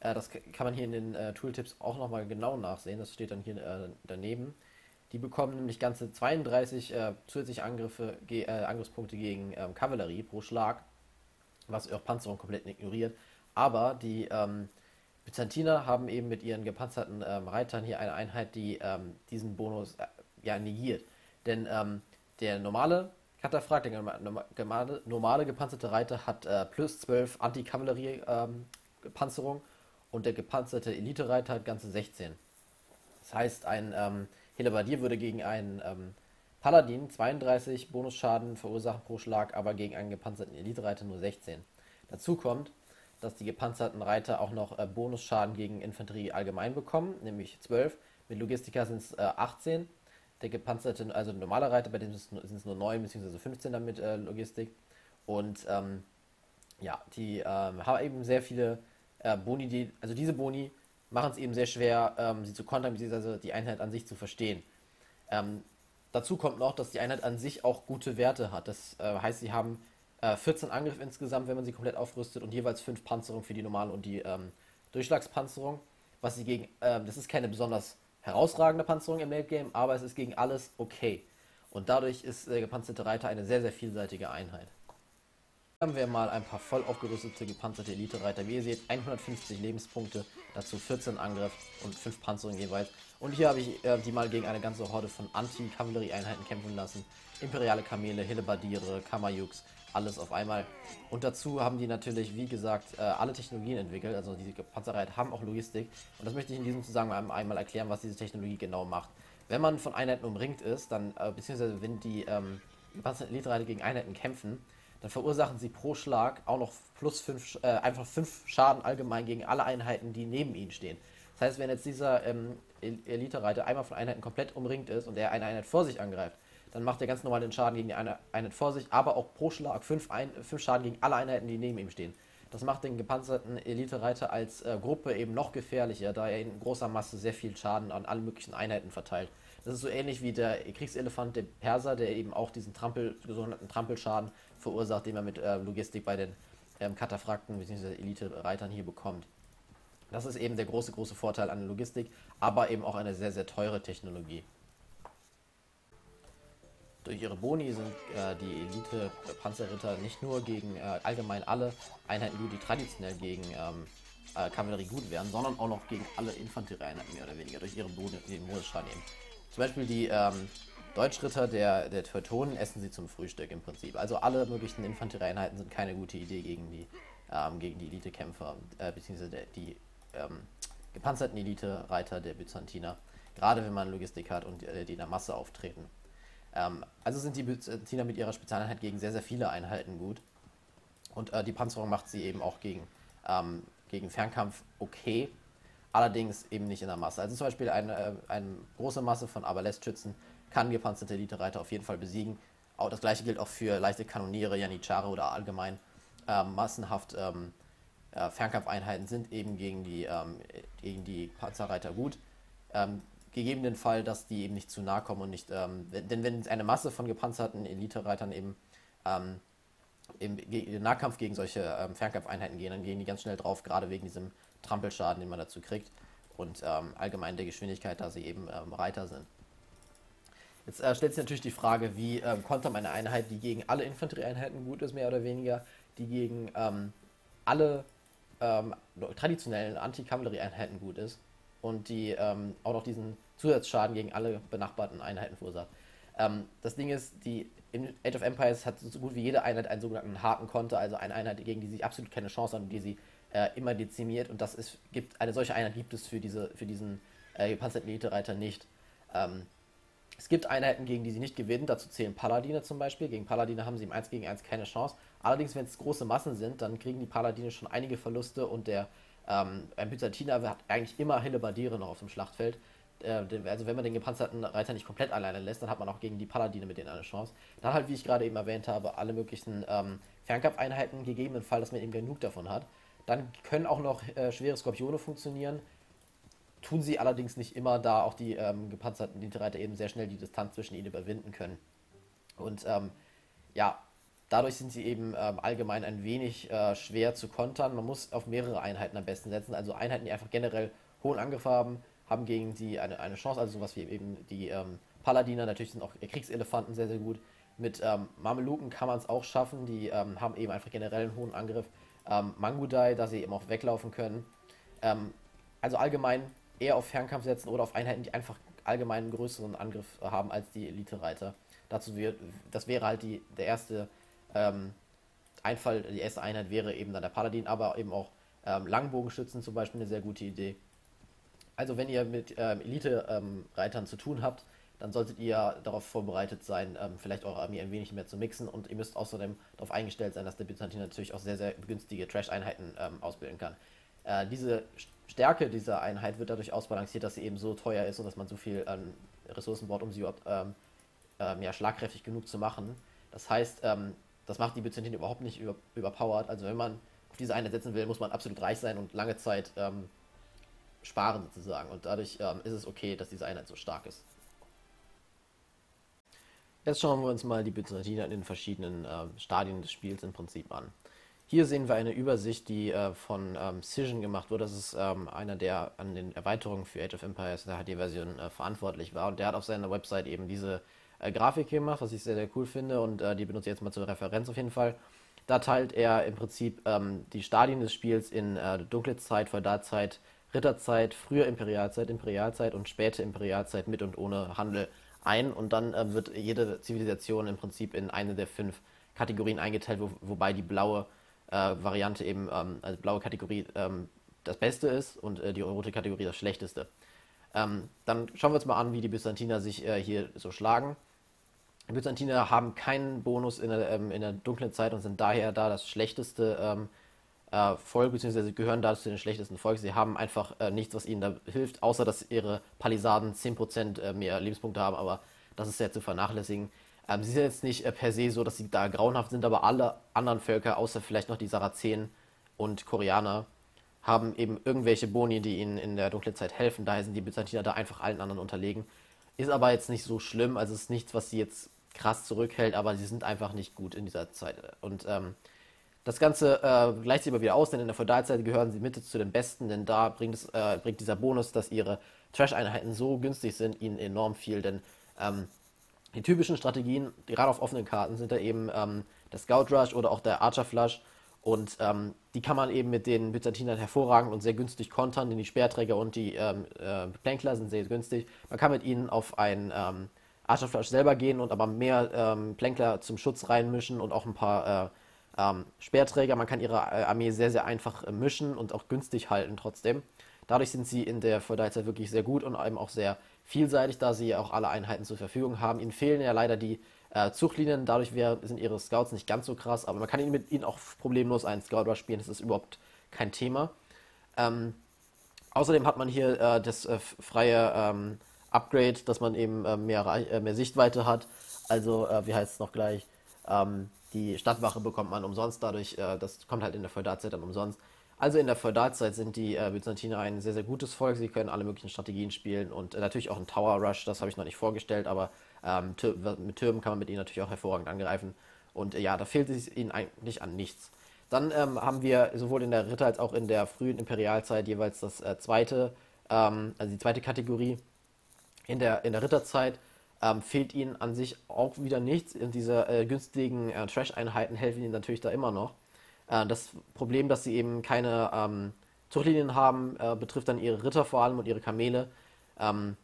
Äh, das kann man hier in den äh, Tooltips auch nochmal genau nachsehen, das steht dann hier äh, daneben. Die bekommen nämlich ganze zweiunddreißig äh, zusätzliche Angriffe, ge äh, Angriffspunkte gegen ähm, Kavallerie pro Schlag, was ihre Panzerung komplett ignoriert. Aber die ähm, Byzantiner haben eben mit ihren gepanzerten ähm, Reitern hier eine Einheit, die ähm, diesen Bonus äh, ja negiert. Denn ähm, der normale Cataphract, der normale, normale gepanzerte Reiter, hat äh, plus zwölf Anti-Kavallerie-Panzerung ähm, und der gepanzerte Elite-Reiter hat ganze sechzehn. Das heißt, ein ähm, Hillebardier würde gegen einen ähm, Paladin zweiunddreißig Bonusschaden verursachen pro Schlag, aber gegen einen gepanzerten Elite-Reiter nur sechzehn. Dazu kommt, dass die gepanzerten Reiter auch noch äh, Bonusschaden gegen Infanterie allgemein bekommen, nämlich zwölf. Mit Logistika sind es äh, achtzehn. Der gepanzerte, also normale Reiter, bei dem sind es nur neun bzw. fünfzehn damit äh, Logistik. Und ähm, ja, die äh, haben eben sehr viele äh, Boni, die, also diese Boni machen es eben sehr schwer, ähm, sie zu kontern, beziehungsweise die Einheit an sich zu verstehen. Ähm, dazu kommt noch, dass die Einheit an sich auch gute Werte hat. Das äh, heißt, sie haben äh, vierzehn Angriff insgesamt, wenn man sie komplett aufrüstet, und jeweils fünf Panzerung für die normale und die ähm, Durchschlagspanzerung. Was sie gegen, äh, das ist keine besonders herausragende Panzerung im Late Game, aber es ist gegen alles okay. Und dadurch ist der äh, gepanzerte Reiter eine sehr, sehr vielseitige Einheit. Haben wir mal ein paar voll aufgerüstete gepanzerte Elite-Reiter. Wie ihr seht, hundertfünfzig Lebenspunkte, dazu vierzehn Angriff und fünf Panzerungen jeweils. Und hier habe ich äh, die mal gegen eine ganze Horde von Anti-Kavallerie-Einheiten kämpfen lassen. Imperiale Kamele, Hillebardire, Kammerjux, alles auf einmal. Und dazu haben die natürlich, wie gesagt, äh, alle Technologien entwickelt. Also diese Gepanzerreiter haben auch Logistik. Und das möchte ich in diesem Zusammenhang einmal erklären, was diese Technologie genau macht. Wenn man von Einheiten umringt ist, dann äh, beziehungsweise wenn die ähm, gepanzerten Elite-Reiter gegen Einheiten kämpfen, dann verursachen sie pro Schlag auch noch plus fünf, äh, einfach fünf Schaden allgemein gegen alle Einheiten, die neben ihnen stehen. Das heißt, wenn jetzt dieser ähm, Elite-Reiter einmal von Einheiten komplett umringt ist und er eine Einheit vor sich angreift, dann macht er ganz normal den Schaden gegen die eine Einheit vor sich, aber auch pro Schlag fünf, ein, fünf Schaden gegen alle Einheiten, die neben ihm stehen. Das macht den gepanzerten Elite-Reiter als äh, Gruppe eben noch gefährlicher, da er in großer Masse sehr viel Schaden an alle möglichen Einheiten verteilt. Das ist so ähnlich wie der Kriegselefant, der Perser, der eben auch diesen Trampel, gesonderten Trampelschaden verursacht, den man mit äh, Logistik bei den ähm, Kataphracten bzw. Elite-Reitern hier bekommt. Das ist eben der große, große Vorteil an der Logistik, aber eben auch eine sehr, sehr teure Technologie. Durch ihre Boni sind äh, die Elite-Panzerritter nicht nur gegen äh, allgemein alle Einheiten gut, die traditionell gegen ähm, äh, Kavallerie gut wären, sondern auch noch gegen alle Infanterieeinheiten mehr oder weniger durch ihre Boni, die den Modus-Schaden nehmen. Zum Beispiel die ähm, Deutschritter der, der Teutonen essen sie zum Frühstück im Prinzip. Also alle möglichen Infanterieeinheiten sind keine gute Idee gegen die, ähm, gegen die Elite-Kämpfer, äh, beziehungsweise der, die ähm, gepanzerten Elite-Reiter der Byzantiner. Gerade wenn man Logistik hat und äh, die in der Masse auftreten. Ähm, also sind die Byzantiner mit ihrer Spezialeinheit gegen sehr, sehr viele Einheiten gut. Und äh, die Panzerung macht sie eben auch gegen, ähm, gegen Fernkampf okay. Allerdings eben nicht in der Masse. Also zum Beispiel eine, eine große Masse von Arbalestschützen kann gepanzerte Elite-Reiter auf jeden Fall besiegen. Auch das gleiche gilt auch für leichte Kanoniere, Janitschare oder allgemein äh, massenhaft ähm, äh, Fernkampfeinheiten sind eben gegen die, ähm, gegen die Panzerreiter gut. Ähm, gegeben den Fall, dass die eben nicht zu nahe kommen und nicht, ähm, denn wenn eine Masse von gepanzerten Elite-Reitern eben ähm, im Ge Nahkampf gegen solche ähm, Fernkampfeinheiten gehen, dann gehen die ganz schnell drauf, gerade wegen diesem Trampelschaden, den man dazu kriegt, und ähm, allgemein der Geschwindigkeit, da sie eben ähm, Reiter sind. Jetzt äh, stellt sich natürlich die Frage, wie ähm, kontert man eine Einheit, die gegen alle Infanterieeinheiten gut ist, mehr oder weniger, die gegen ähm, alle ähm, traditionellen Anti-Kavallerie-Einheiten gut ist und die ähm, auch noch diesen Zusatzschaden gegen alle benachbarten Einheiten verursacht. Ähm, das Ding ist, die in Age of Empires hat so gut wie jede Einheit einen sogenannten harten Konter, also eine Einheit, gegen die sie absolut keine Chance haben, die sie Äh, immer dezimiert, und das ist, gibt, eine solche Einheit gibt es für, diese, für diesen äh, gepanzerten Elite-Reiter nicht. Ähm, es gibt Einheiten, gegen die sie nicht gewinnen, dazu zählen Paladine zum Beispiel. Gegen Paladine haben sie im eins gegen eins keine Chance. Allerdings, wenn es große Massen sind, dann kriegen die Paladine schon einige Verluste, und der ähm, ein Byzantiner hat eigentlich immer Hillebardire noch auf dem Schlachtfeld. Äh, also wenn man den gepanzerten Reiter nicht komplett alleine lässt, dann hat man auch gegen die Paladine mit denen eine Chance. Dann halt, wie ich gerade eben erwähnt habe, alle möglichen ähm, Fernkampfeinheiten, gegebenenfalls, dass man eben genug davon hat. Dann können auch noch äh, schwere Skorpione funktionieren. Tun sie allerdings nicht immer, da auch die ähm, gepanzerten Dienstreiter eben sehr schnell die Distanz zwischen ihnen überwinden können. Und ähm, ja, dadurch sind sie eben ähm, allgemein ein wenig äh, schwer zu kontern. Man muss auf mehrere Einheiten am besten setzen. Also Einheiten, die einfach generell hohen Angriff haben, haben gegen sie eine, eine Chance. Also sowas wie eben die ähm, Paladiner, natürlich sind auch Kriegselefanten sehr, sehr gut. Mit ähm, Mameluken kann man es auch schaffen, die ähm, haben eben einfach generell einen hohen Angriff. Ähm, Mangudai, da sie eben auch weglaufen können. Ähm, also allgemein eher auf Fernkampf setzen oder auf Einheiten, die einfach allgemein einen größeren Angriff haben als die Elite-Reiter. Dazu wird, das wäre halt die, der erste ähm, Einfall, die erste Einheit wäre eben dann der Paladin, aber eben auch ähm, Langbogenschützen zum Beispiel eine sehr gute Idee. Also wenn ihr mit ähm, Elite-Reitern ähm, zu tun habt, dann solltet ihr darauf vorbereitet sein, ähm, vielleicht eure Armee ein wenig mehr zu mixen, und ihr müsst außerdem darauf eingestellt sein, dass der Byzantiner natürlich auch sehr, sehr günstige Trash-Einheiten ähm, ausbilden kann. Äh, diese Stärke dieser Einheit wird dadurch ausbalanciert, dass sie eben so teuer ist und dass man so viel ähm, Ressourcen braucht, um sie überhaupt ähm, ähm, ja, schlagkräftig genug zu machen. Das heißt, ähm, das macht die Byzantiner überhaupt nicht über überpowered. Also wenn man auf diese Einheit setzen will, muss man absolut reich sein und lange Zeit ähm, sparen sozusagen. Und dadurch ähm, ist es okay, dass diese Einheit so stark ist. Jetzt schauen wir uns mal die Byzantiner in den verschiedenen äh, Stadien des Spiels im Prinzip an. Hier sehen wir eine Übersicht, die äh, von ähm, Sision gemacht wurde. Das ist ähm, einer, der an den Erweiterungen für Age of Empires, der H D-Version, äh, verantwortlich war. Und der hat auf seiner Website eben diese äh, Grafik gemacht, was ich sehr, sehr cool finde. Und äh, die benutze ich jetzt mal zur Referenz auf jeden Fall. Da teilt er im Prinzip ähm, die Stadien des Spiels in äh, dunkle Zeit, Feudalzeit, Ritterzeit, frühe Imperialzeit, Imperialzeit und späte Imperialzeit mit und ohne Handel ein, und dann äh, wird jede Zivilisation im Prinzip in eine der fünf Kategorien eingeteilt, wo, wobei die blaue äh, Variante eben, ähm, also blaue Kategorie ähm, das Beste ist und äh, die rote Kategorie das Schlechteste. Ähm, dann schauen wir uns mal an, wie die Byzantiner sich äh, hier so schlagen. Die Byzantiner haben keinen Bonus in der, ähm, in der dunklen Zeit und sind daher da das schlechteste ähm, äh, Volk, beziehungsweise gehören dazu zu den schlechtesten Volk. Sie haben einfach äh, nichts, was ihnen da hilft, außer dass ihre Palisaden zehn Prozent äh, mehr Lebenspunkte haben, aber das ist ja zu vernachlässigen. Ähm, sie sind jetzt nicht äh, per se so, dass sie da grauenhaft sind, aber alle anderen Völker, außer vielleicht noch die Sarazenen und Koreaner, haben eben irgendwelche Boni, die ihnen in der dunklen Zeit helfen. Daher sind die Byzantiner da einfach allen anderen unterlegen. Ist aber jetzt nicht so schlimm, also es ist nichts, was sie jetzt krass zurückhält, aber sie sind einfach nicht gut in dieser Zeit. Und ähm, das Ganze äh, gleicht sich immer wieder aus, denn in der Feudalzeit gehören sie mit zu den Besten, denn da bringt, es, äh, bringt dieser Bonus, dass ihre Trash-Einheiten so günstig sind, ihnen enorm viel, denn ähm, die typischen Strategien, gerade auf offenen Karten, sind da eben ähm, der Scout Rush oder auch der Archer Flush, und ähm, die kann man eben mit den Byzantinern hervorragend und sehr günstig kontern, denn die Speerträger und die ähm, äh, Plankler sind sehr günstig. Man kann mit ihnen auf einen ähm, Archer Flush selber gehen und aber mehr ähm, Plankler zum Schutz reinmischen und auch ein paar äh, Ähm, Speerträger. Man kann ihre Armee sehr, sehr einfach äh, mischen und auch günstig halten trotzdem. Dadurch sind sie in der Feudalzeit wirklich sehr gut und eben auch sehr vielseitig, da sie auch alle Einheiten zur Verfügung haben. Ihnen fehlen ja leider die äh, Zuchtlinien, dadurch wär, sind ihre Scouts nicht ganz so krass, aber man kann ihnen mit ihnen auch problemlos einen Scout Rush spielen, das ist überhaupt kein Thema. Ähm, außerdem hat man hier äh, das äh, freie ähm, Upgrade, dass man eben äh, mehr, äh, mehr Sichtweite hat, also äh, wie heißt es noch gleich, ähm, die Stadtwache bekommt man umsonst, dadurch, äh, das kommt halt in der Feudalzeit dann umsonst. Also in der Feudalzeit sind die äh, Byzantiner ein sehr, sehr gutes Volk, sie können alle möglichen Strategien spielen und äh, natürlich auch ein Tower Rush, das habe ich noch nicht vorgestellt, aber ähm, Tür mit Türmen kann man mit ihnen natürlich auch hervorragend angreifen. Und äh, ja, da fehlt es ihnen eigentlich an nichts. Dann ähm, haben wir sowohl in der Ritter- als auch in der frühen Imperialzeit jeweils das äh, zweite, ähm, also die zweite Kategorie. In der, in der Ritterzeit Ähm, fehlt ihnen an sich auch wieder nichts. Und diese äh, günstigen äh, Trash-Einheiten helfen ihnen natürlich da immer noch. Äh, das Problem, dass sie eben keine ähm, Zuchtlinien haben, äh, betrifft dann ihre Ritter vor allem und ihre Kamele. Ähm,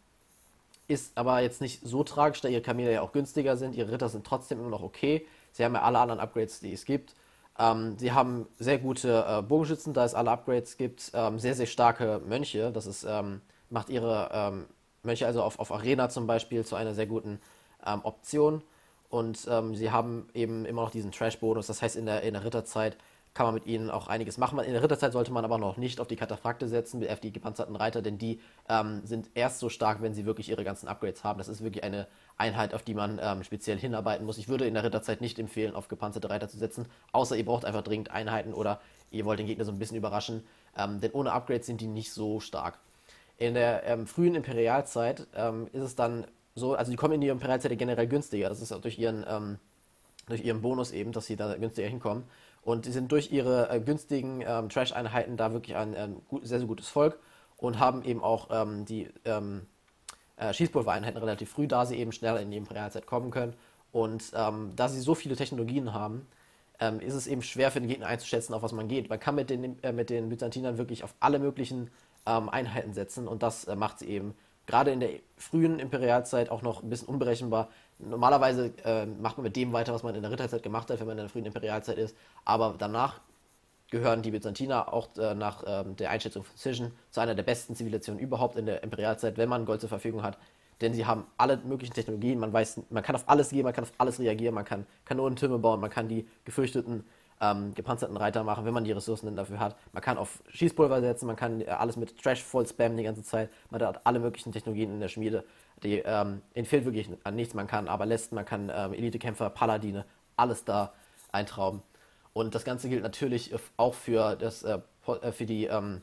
ist aber jetzt nicht so tragisch, da ihre Kamele ja auch günstiger sind. Ihre Ritter sind trotzdem immer noch okay. Sie haben ja alle anderen Upgrades, die es gibt. Ähm, sie haben sehr gute äh, Bogenschützen, da es alle Upgrades gibt. Ähm, sehr, sehr starke Mönche. Das ist, ähm, macht ihre... Ähm, Mönche also auf, auf Arena zum Beispiel zu einer sehr guten ähm, Option, und ähm, sie haben eben immer noch diesen Trash-Bonus, das heißt in der, in der Ritterzeit kann man mit ihnen auch einiges machen. In der Ritterzeit sollte man aber noch nicht auf die Kataphrakte setzen, auf die gepanzerten Reiter, denn die ähm, sind erst so stark, wenn sie wirklich ihre ganzen Upgrades haben. Das ist wirklich eine Einheit, auf die man ähm, speziell hinarbeiten muss. Ich würde in der Ritterzeit nicht empfehlen, auf gepanzerte Reiter zu setzen, außer ihr braucht einfach dringend Einheiten oder ihr wollt den Gegner so ein bisschen überraschen, ähm, denn ohne Upgrades sind die nicht so stark. In der ähm, frühen Imperialzeit ähm, ist es dann so, also die kommen in die Imperialzeit generell günstiger, das ist auch durch ihren, ähm, durch ihren Bonus eben, dass sie da günstiger hinkommen. Und die sind durch ihre äh, günstigen ähm, Trash-Einheiten da wirklich ein ähm, gut, sehr, sehr gutes Volk und haben eben auch ähm, die ähm, äh, Schießpulvereinheiten relativ früh, da sie eben schneller in die Imperialzeit kommen können. Und ähm, da sie so viele Technologien haben, ähm, ist es eben schwer für den Gegner einzuschätzen, auf was man geht. Man kann mit den, äh, mit den Byzantinern wirklich auf alle möglichen ähm, Einheiten setzen und das äh, macht sie eben gerade in der frühen Imperialzeit auch noch ein bisschen unberechenbar. Normalerweise äh, macht man mit dem weiter, was man in der Ritterzeit gemacht hat, wenn man in der frühen Imperialzeit ist, aber danach gehören die Byzantiner auch äh, nach äh, der Einschätzung von Sision zu einer der besten Zivilisationen überhaupt in der Imperialzeit, wenn man Gold zur Verfügung hat. Denn sie haben alle möglichen Technologien, man weiß, man kann auf alles gehen, man kann auf alles reagieren, man kann Kanonentürme bauen, man kann die gefürchteten ähm, gepanzerten Reiter machen, wenn man die Ressourcen denn dafür hat. Man kann auf Schießpulver setzen, man kann alles mit Trash voll spammen die ganze Zeit, man hat alle möglichen Technologien in der Schmiede. Die ähm, ihnen fehlt wirklich an nichts, man kann Arbalisten, man kann ähm, Elitekämpfer, Paladine, alles da eintrauben. Und das Ganze gilt natürlich auch für, das, äh, für die... Ähm,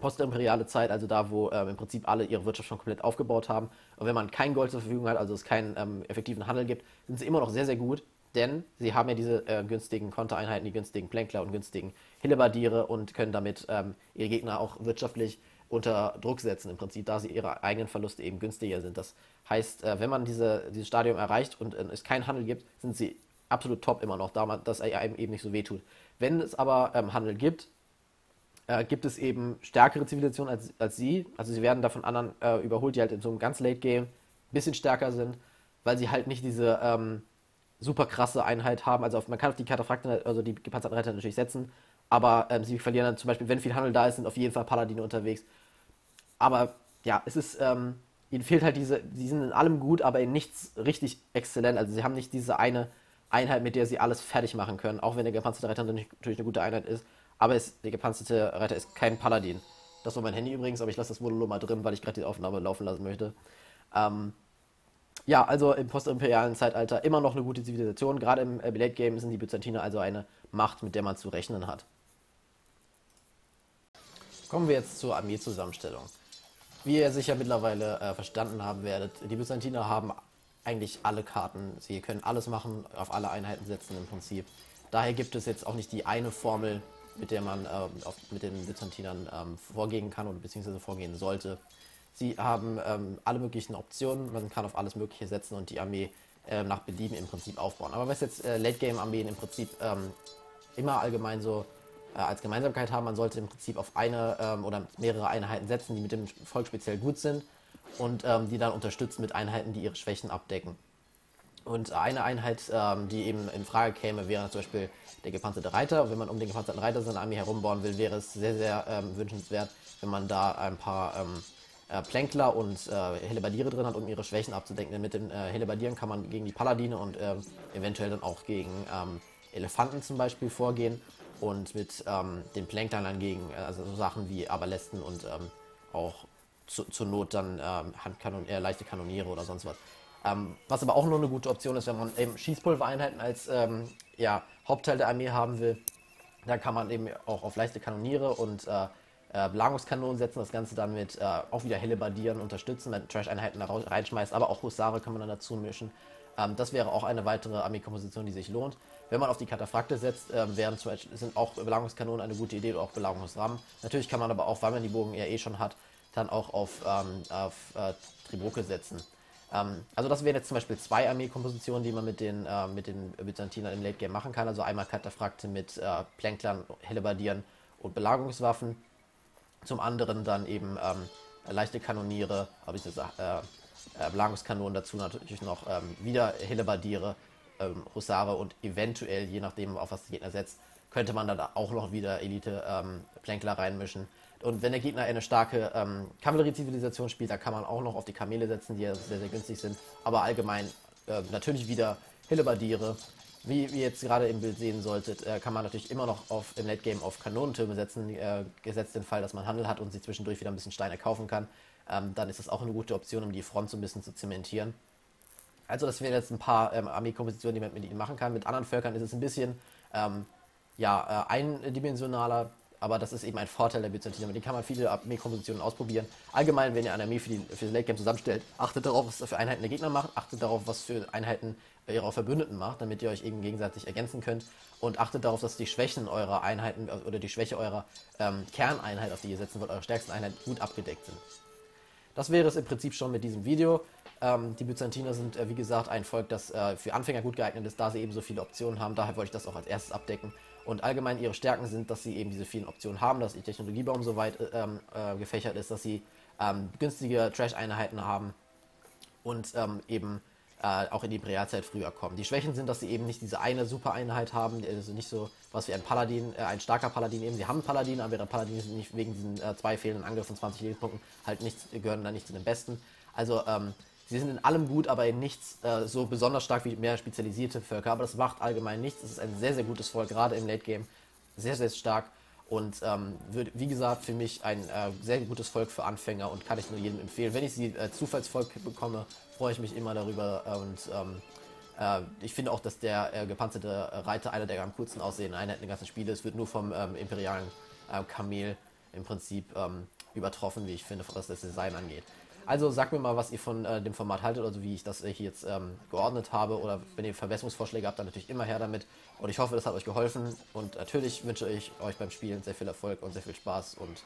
postimperiale Zeit, also da, wo ähm, im Prinzip alle ihre Wirtschaft schon komplett aufgebaut haben. Und wenn man kein Gold zur Verfügung hat, also es keinen ähm, effektiven Handel gibt, sind sie immer noch sehr, sehr gut, denn sie haben ja diese äh, günstigen Kontereinheiten, die günstigen Plänkler und günstigen Hillebardiere und können damit ähm, ihre Gegner auch wirtschaftlich unter Druck setzen, im Prinzip, da sie ihre eigenen Verluste eben günstiger sind. Das heißt, äh, wenn man diese, dieses Stadium erreicht und äh, es keinen Handel gibt, sind sie absolut top immer noch, da man das einem eben nicht so wehtut. Wenn es aber ähm, Handel gibt, Äh, gibt es eben stärkere Zivilisationen als, als sie. Also sie werden da von anderen äh, überholt, die halt in so einem ganz Late-Game ein bisschen stärker sind, weil sie halt nicht diese ähm, super krasse Einheit haben. Also auf, man kann auf die Cataphract, also die gepanzerten Reiter natürlich setzen, aber ähm, sie verlieren dann zum Beispiel, wenn viel Handel da ist, sind auf jeden Fall Paladine unterwegs. Aber ja, es ist, ähm, ihnen fehlt halt diese, sie sind in allem gut, aber in nichts richtig exzellent. Also sie haben nicht diese eine Einheit, mit der sie alles fertig machen können, auch wenn der gepanzerte Reiter natürlich eine gute Einheit ist. Aber es, der gepanzerte Reiter ist kein Paladin. Das war mein Handy übrigens, aber ich lasse das Modul mal drin, weil ich gerade die Aufnahme laufen lassen möchte. Ähm, ja, also im postimperialen Zeitalter immer noch eine gute Zivilisation. Gerade im Late Game sind die Byzantiner also eine Macht, mit der man zu rechnen hat. Kommen wir jetzt zur Armeezusammenstellung. Wie ihr sicher mittlerweile äh, verstanden haben werdet, die Byzantiner haben eigentlich alle Karten. Sie können alles machen, auf alle Einheiten setzen im Prinzip. Daher gibt es jetzt auch nicht die eine Formel, mit der man ähm, auf, mit den Byzantinern ähm, vorgehen kann oder beziehungsweise vorgehen sollte. Sie haben ähm, alle möglichen Optionen, man kann auf alles Mögliche setzen und die Armee äh, nach Belieben im Prinzip aufbauen. Aber was jetzt äh, Late-Game-Armeen im Prinzip ähm, immer allgemein so äh, als Gemeinsamkeit haben, man sollte im Prinzip auf eine ähm, oder mehrere Einheiten setzen, die mit dem Volk speziell gut sind und ähm, die dann unterstützen mit Einheiten, die ihre Schwächen abdecken. Und eine Einheit, ähm, die eben in Frage käme, wäre zum Beispiel der gepanzerte Reiter. Und wenn man um den gepanzerten Reiter seine Armee herumbauen will, wäre es sehr, sehr ähm, wünschenswert, wenn man da ein paar ähm, äh, Plänkler und äh, Hellebardiere drin hat, um ihre Schwächen abzudenken. Denn mit den äh, Hellebardieren kann man gegen die Paladine und ähm, eventuell dann auch gegen ähm, Elefanten zum Beispiel vorgehen. Und mit ähm, den Plänklern dann gegen äh, also so Sachen wie Arbalisten und ähm, auch zu, zur Not dann ähm, Handkanon äh, leichte Kanoniere oder sonst was. Ähm, was aber auch nur eine gute Option ist, wenn man eben Schießpulvereinheiten als ähm, ja, Hauptteil der Armee haben will, dann kann man eben auch auf leichte Kanoniere und äh, äh, Belagungskanonen setzen, das Ganze dann mit äh, auch wieder Hellebardieren unterstützen, dann Trash-Einheiten da reinschmeißt, aber auch Husare kann man dann dazu mischen. Ähm, das wäre auch eine weitere Armeekomposition, die sich lohnt. Wenn man auf die Kataphracte setzt, ähm, wären zum Beispiel, sind auch Belagungskanonen eine gute Idee oder auch Belagungsrahmen. Natürlich kann man aber auch, weil man die Bogen ja eh schon hat, dann auch auf, ähm, auf äh, Tribuke setzen. Also das wären jetzt zum Beispiel zwei Armeekompositionen, die man mit den, äh, mit den Byzantinern im Late Game machen kann. Also einmal Kataphracte mit äh, Plänklern, Hellebardieren und Belagungswaffen. Zum anderen dann eben ähm, leichte Kanoniere, habe ich gesagt, äh, äh, Belagungskanonen dazu natürlich noch ähm, wieder Hellebardiere, ähm, Husare und eventuell, je nachdem auf was der Gegner setzt, könnte man dann auch noch wieder Elite ähm, Plänkler reinmischen. Und wenn der Gegner eine starke ähm, Kavalleriezivilisation spielt, da kann man auch noch auf die Kamele setzen, die ja sehr, sehr günstig sind. Aber allgemein äh, natürlich wieder Hillebardiere. Wie ihr jetzt gerade im Bild sehen solltet, äh, kann man natürlich immer noch auf, im Late Game auf Kanonentürme setzen, äh, gesetzt den Fall, dass man Handel hat und sich zwischendurch wieder ein bisschen Steine kaufen kann. Ähm, dann ist das auch eine gute Option, um die Front so ein bisschen zu zementieren. Also das wären jetzt ein paar ähm, Armeekompositionen, die man mit ihnen machen kann. Mit anderen Völkern ist es ein bisschen... Ähm, ja, äh, eindimensionaler, aber das ist eben ein Vorteil der Byzantiner. Mit denen kann man viele Armeekompositionen ausprobieren. Allgemein, wenn ihr eine Armee für, die, für das Late Game zusammenstellt, achtet darauf, was für Einheiten der Gegner macht, achtet darauf, was für Einheiten ihr auch Verbündeten macht, damit ihr euch eben gegenseitig ergänzen könnt, und achtet darauf, dass die Schwächen eurer Einheiten oder die Schwäche eurer ähm, Kerneinheit, auf die ihr setzen wollt, eurer stärksten Einheit, gut abgedeckt sind. Das wäre es im Prinzip schon mit diesem Video. Ähm, die Byzantiner sind, äh, wie gesagt, ein Volk, das äh, für Anfänger gut geeignet ist, da sie eben so viele Optionen haben. Daher wollte ich das auch als erstes abdecken. Und allgemein ihre Stärken sind, dass sie eben diese vielen Optionen haben, dass ihr Technologiebaum so weit ähm, äh, gefächert ist, dass sie ähm, günstige Trash-Einheiten haben und ähm, eben äh, auch in die Imperialzeit früher kommen. Die Schwächen sind, dass sie eben nicht diese eine Super-Einheit haben, also nicht so was wie ein Paladin, äh, ein starker Paladin eben. Sie haben einen Paladin, aber ihre Paladine sind nicht wegen diesen äh, zwei fehlenden Angriff von zwanzig Lebenspunkten halt nichts, gehören da nicht zu den Besten. Also, ähm, sie sind in allem gut, aber in nichts äh, so besonders stark wie mehr spezialisierte Völker. Aber das macht allgemein nichts. Es ist ein sehr, sehr gutes Volk, gerade im Late Game. Sehr, sehr stark. Und ähm, wird, wie gesagt, für mich ein äh, sehr gutes Volk für Anfänger und kann ich nur jedem empfehlen. Wenn ich sie äh, Zufallsvolk bekomme, freue ich mich immer darüber. Und ähm, äh, ich finde auch, dass der äh, gepanzerte Reiter einer der am coolsten aussehenden Einheiten im ganzen Spiel ist. Wird nur vom ähm, imperialen äh, Kamel im Prinzip ähm, übertroffen, wie ich finde, was das Design angeht. Also sagt mir mal, was ihr von äh, dem Format haltet, also wie ich das äh, hier jetzt ähm, geordnet habe, oder wenn ihr Verbesserungsvorschläge habt, dann natürlich immer her damit. Und ich hoffe, das hat euch geholfen, und natürlich wünsche ich euch beim Spielen sehr viel Erfolg und sehr viel Spaß, und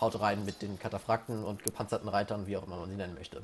haut rein mit den Kataphracten und gepanzerten Reitern, wie auch immer man sie nennen möchte.